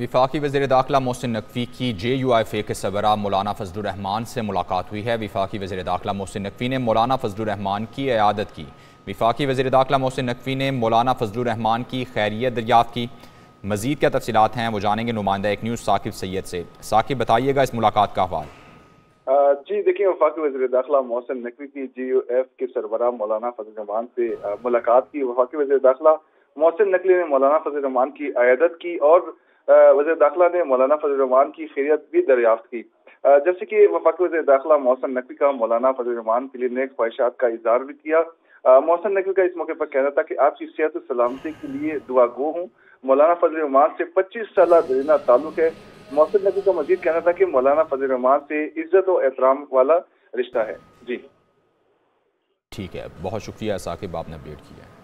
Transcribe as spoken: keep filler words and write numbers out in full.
वफाकी वज़ीर दाखिला मोहसिन नकवी की जे यू आई एफ के सरबराह मौलाना फजलुर्रहमान से मुलाकात हुई है। वफाकी वज़ीर दाखिला मोहसिन नकवी ने मौलाना फजलुर्रहमान की इयादत की। वफाकी वज़ीर दाखिला मोहसिन नकवी ने मौलाना फजलुर्रहमान की खैरियत दरियाफ़त की। मज़ीद क्या तफसीलात हैं वो जानेंगे नुमाइंदा एक न्यूज़ साकिब सैयद से। साकिब, बताइएगा इस मुलाकात का हवाल। जी देखिए, वफाकी वज़ीर दाखिला मोहसिन नकवी की जे यू आई एफ के सरबराह मौलाना फजलुर्रहमान से मुलाकात की। वफाकी वज़ीर दाखिला मोहसिन नकवी ने मौलाना फजलुर्रहमान की इयादत की और वज़ीर दाखिला ने मौलाना फजलुर्रहमान की खैरियत भी दरियाफ्त की। जैसे कि वफाकी वज़ीर दाखिला मोहसिन नकवी का मौलाना फजलुर्रहमान के लिए नेक ख्वाहिशात का इजहार भी किया। मोहसिन नकवी का इस मौके पर कहना था कि आपकी सेहत और सलामती के लिए दुआ गो हूँ। मौलाना फजलुर्रहमान से पच्चीस साल दरीना ताल्लुक है। मोहसिन नकवी का मजीद कहना था कि मौलाना फजलुर्रहमान से इज्जत और एहतराम वाला रिश्ता है। जी ठीक है, बहुत शुक्रिया साकिब, आपने अपडेट किया।